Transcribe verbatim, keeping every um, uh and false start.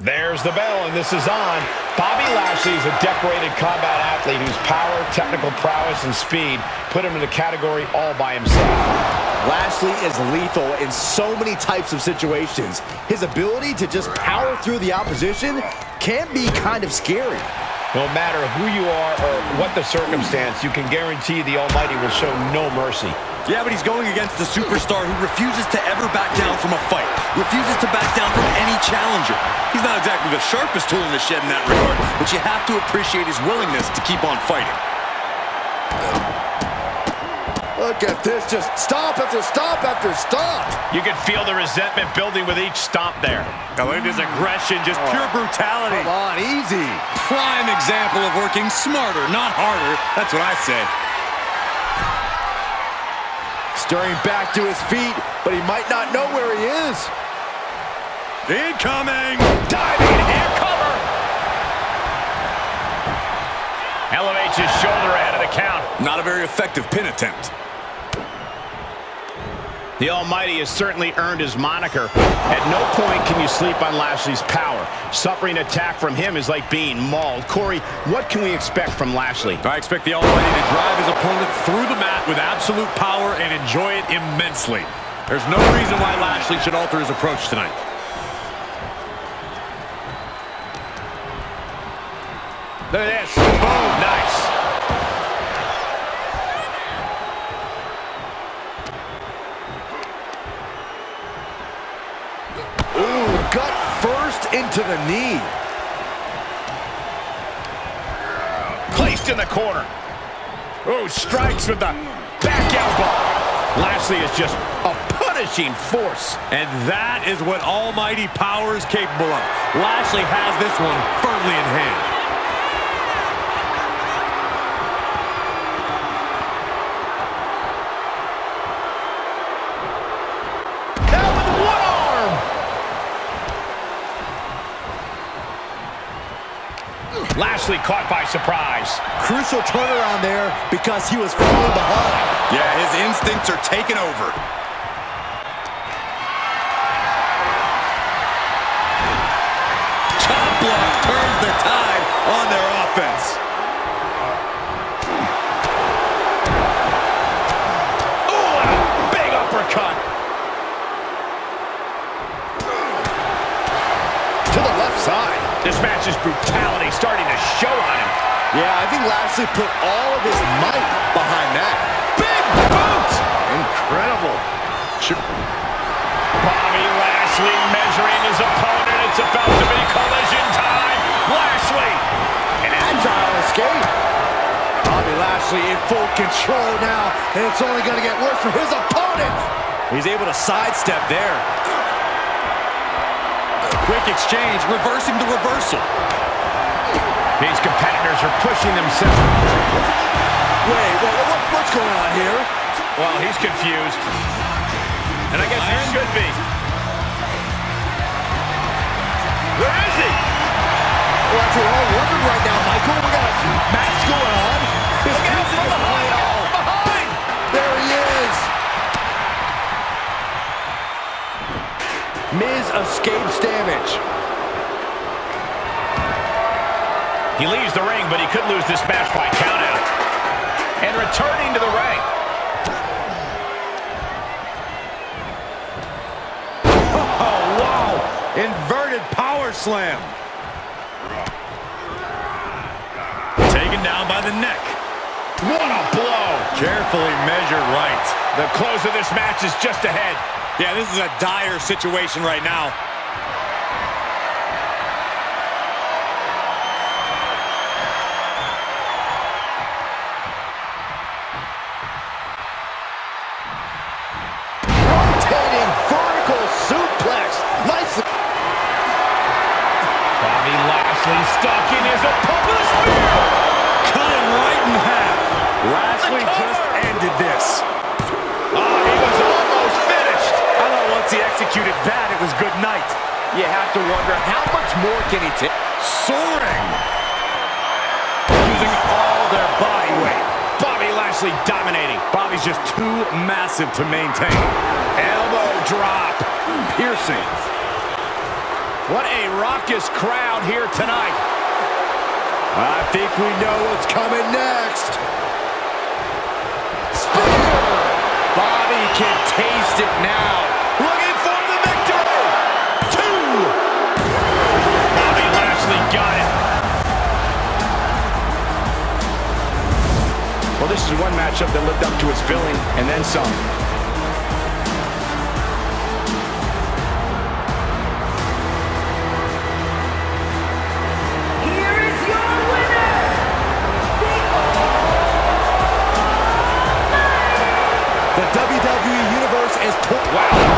There's the bell, and this is on. Bobby Lashley is a decorated combat athlete whose power, technical prowess, and speed put him in the category all by himself. Lashley is lethal in so many types of situations. His ability to just power through the opposition can be kind of scary. No matter who you are or what the circumstance, you can guarantee the Almighty will show no mercy. Yeah, but he's going against the superstar who refuses to ever back down from a fight, refuses to back down from any challenger. He's not exactly the sharpest tool in the shed in that regard, but you have to appreciate his willingness to keep on fighting. Look at this, just stomp after stomp after stomp. You can feel the resentment building with each stomp there. Now look at his aggression, just pure brutality. Come on, easy. Prime example of working smarter, not harder. That's what I say. Stirring back to his feet, but he might not know where he is. Incoming! Diving air cover! Elevates his shoulder ahead of the count. Not a very effective pin attempt. The Almighty has certainly earned his moniker. At no point can you sleep on Lashley's power. Suffering attack from him is like being mauled. Corey, what can we expect from Lashley? I expect the Almighty to drive his opponent through the mat with absolute power and enjoy it immensely. There's no reason why Lashley should alter his approach tonight. Look at this. Boom. Nice. Gut first into the knee. Placed in the corner. Oh, strikes with the back elbow. Lashley is just a punishing force. And that is what almighty power is capable of. Lashley has this one firmly in hand. Lashley caught by surprise. Crucial turnaround there because he was falling behind. Yeah, his instincts are taking over. Chop block turns the tide on their offense. Oh, and a big uppercut. To the left side. This match's brutality starting to show on him. Yeah, I think Lashley put all of his might behind that. Big boot! Incredible. Bobby Lashley measuring his opponent. It's about to be collision time. Lashley! An agile escape. Bobby Lashley in full control now, and it's only going to get worse for his opponent. He's able to sidestep there. Quick exchange, reversing the reversal. These competitors are pushing themselves. Wait, what, what, what's going on here? Well, he's confused. And I guess he should be. Where is he? Well, that's what we're all working right now, Michael. We got a match going on. This Look out from behind. Behind! There he is. Miz escapes damage. He leaves the ring, but he could lose this match by countout. And returning to the ring. Oh, wow! Inverted power slam. Taken down by the neck. What a blow! Carefully measured right. The close of this match is just ahead. Yeah, this is a dire situation right now. Rotating vertical suplex. Nice. Bobby Lashley stuck in his opponent's spear. Cut him right in half. Lashley just ended this. Oh, he was almost finished. I thought once he executed that, it was good night. You have to wonder, how much more can he take? Soaring. Using all their body weight. Bobby Lashley dominating. Bobby's just too massive to maintain. Elbow drop. Piercing. What a raucous crowd here tonight. I think we know what's coming next. Spear! Bobby can taste it now. Looking for the victory. Two! Bobby Lashley got it. Well, this is one matchup that lived up to its billing and then some. Wow.